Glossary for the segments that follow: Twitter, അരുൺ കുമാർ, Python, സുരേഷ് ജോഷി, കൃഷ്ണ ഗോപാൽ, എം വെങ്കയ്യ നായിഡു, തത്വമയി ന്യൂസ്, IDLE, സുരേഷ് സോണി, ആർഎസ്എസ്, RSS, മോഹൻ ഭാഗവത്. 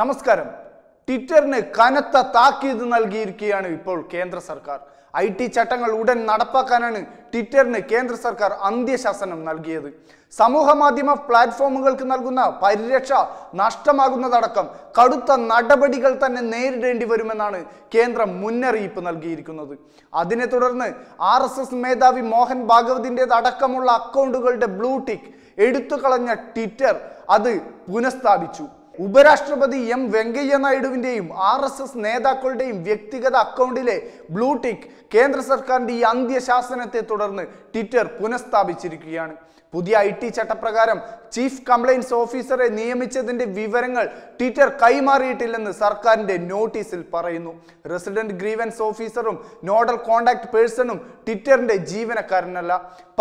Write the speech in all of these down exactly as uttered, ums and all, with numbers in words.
നമസ്കാരം ട്വിറ്ററിന് കനത്ത താക്കീത് നൽകിയിരിക്കുകയാണ് ഇപ്പോൾ കേന്ദ്ര സർക്കാർ ഐടി ചട്ടങ്ങൾ ഉടൻ നടപ്പാക്കാനാണ് ട്വിറ്ററിന് കേന്ദ്ര സർക്കാർ അന്ത്യശാസനം നൽകിയത് സമൂഹ മാധ്യമ പ്ലാറ്റ്ഫോമുകൾക്ക് നൽകുന്ന പരിരക്ഷ നഷ്ടമാകുന്നതടക്കം കടുത്ത നടപടികൾ തന്നെ നേരിടേണ്ടി വരുമെന്നാണ് കേന്ദ്രം മുന്നറിയിപ്പ് നൽകിയിരിക്കുന്നത് അതിനെ തുടർന്ന് ആർഎസ്എസ് മേധാവി മോഹൻ ഭാഗവതിന്റെ അടക്കമുള്ള അക്കൗണ്ടുകളുടെ ബ്ലൂ ടിക്ക് എടുത്തു കളഞ്ഞ ട്വിറ്റർ അത് പുനഃസ്ഥാപിച്ചു ഉപരാഷ്ട്രപതി എം വെങ്കയ്യ നായിഡുവിന്റെയും ആർഎസ്എസ് നേതാക്കളുടെയും വ്യക്തിഗത അക്കൗണ്ടിലെ ബ്ലൂ ടിക്ക് കേന്ദ്ര സർക്കാരിന്റെ ഈ അന്ത്യശാസനത്തെ തുടർന്ന് ട്വിറ്റർ പുനഃസ്ഥാപിച്ചിരിക്കുകയാണ് പുതിയ ഐടി ചട്ടപ്രകാരം ചീഫ് കംപ്ലൈൻസ് ഓഫീസറെ നിയമിച്ചതിന്റെ വിവരങ്ങൾ ട്വിറ്റർ കൈമാറിയിട്ടില്ലെന്ന് സർക്കാരിന്റെ നോട്ടീസിൽ പറയുന്നു റെസിഡന്റ് ഗ്രീവൻസ് ഓഫീസറും നോഡൽ കോൺടാക്ട് പേഴ്സണും ട്വിറ്ററിന്റെ ജീവനക്കാരനല്ല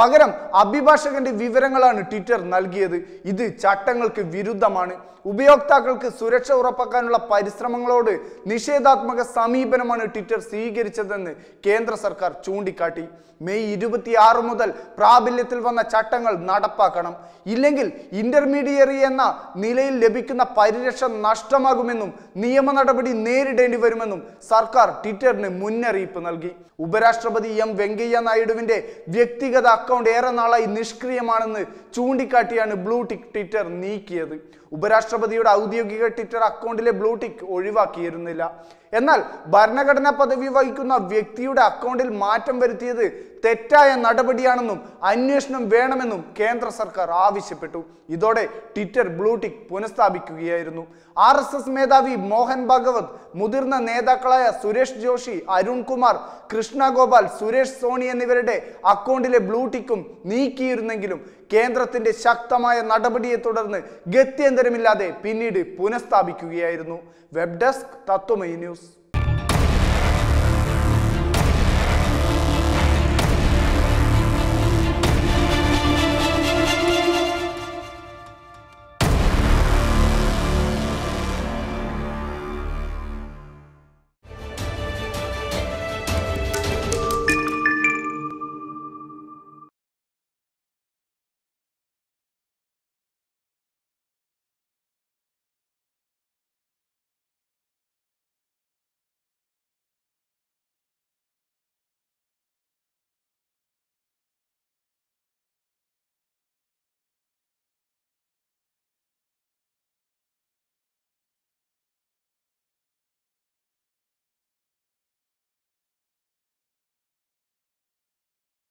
പകരം അഭിഭാഷകന്റെ വിവരങ്ങളാണ് ട്വിറ്റർ നൽകിയത് ഇത് ചട്ടങ്ങൾക്ക് വിരുദ്ധമാണ് ഉപയോക്താക്കൾക്ക് സുരക്ഷ ഉറപ്പാക്കാനുള്ള പരിശ്രമങ്ങളോട് നിഷേധാത്മക സമീപനമാണ് ട്വിറ്റർ സ്വീകരിച്ചതെന്ന് കേന്ദ്ര സർക്കാർ ചൂണ്ടിക്കാട്ടി മെയ് ഇരുപത്തി ആറ് മുതൽ പ്രാബല്യത്തിൽ വന്ന ചട്ടങ്ങൾ നടപ്പാക്കണം ഇല്ലെങ്കിൽ ഇന്റർമീഡിയറി എന്ന നിലയിൽ ലഭിക്കുന്ന പരിരക്ഷ നഷ്ടമാകുമെന്നും നിയമ നടപടി നേരിടേണ്ടി വരുമെന്നും സർക്കാർ ട്വിറ്ററിന് മുന്നറിയിപ്പ് നൽകി ഉപരാഷ്ട്രപതി എം വെങ്കയ്യ നായിഡുവിന്റെ വ്യക്തിഗത അക്കൗണ്ട് ഏറെ നാളായി നിഷ്ക്രിയമാണെന്ന് ചൂണ്ടിക്കാട്ടിയാണ് ബ്ലൂ ടിക്ക് ട്വിറ്റർ നീക്കിയത് ഉപരാഷ്ട്രപതിയുടെ ഔദ്യോഗിക ട്വിറ്റർ അക്കൗണ്ടിലെ ബ്ലൂ ടിക്ക് ഒഴിവാക്കിയിരുന്നില്ല എന്നാൽ ഭരണഘടനാ പദവി വഹിക്കുന്ന വ്യക്തിയുടെ അക്കൗണ്ടിൽ മാറ്റം വരുത്തിയത് തെറ്റായ നടപടിയാണെന്നും അന്വേഷണം വേണമെന്നും കേന്ദ്ര സർക്കാർ ആവശ്യപ്പെട്ടു ഇതോടെ ട്വിറ്റർ ബ്ലൂ ടിക്ക് പുനഃസ്ഥാപിക്കുകയായിരുന്നു ആർ എസ് എസ് മേധാവി മോഹൻ ഭാഗവത് മുതിർന്ന നേതാക്കളായ സുരേഷ് ജോഷി അരുൺ കുമാർ കൃഷ്ണ ഗോപാൽ സുരേഷ് സോണി എന്നിവരുടെ അക്കൗണ്ടിലെ ബ്ലൂ ടിക്കും നീക്കിയിരുന്നെങ്കിലും കേന്ദ്രത്തിന്റെ ശക്തമായ നടപടിയെ തുടർന്ന് ഗത്യന്തരമില്ലാതെ പിന്നീട് പുനഃസ്ഥാപിക്കുകയായിരുന്നു വെബ് ഡെസ്ക് തത്വമയി ന്യൂസ്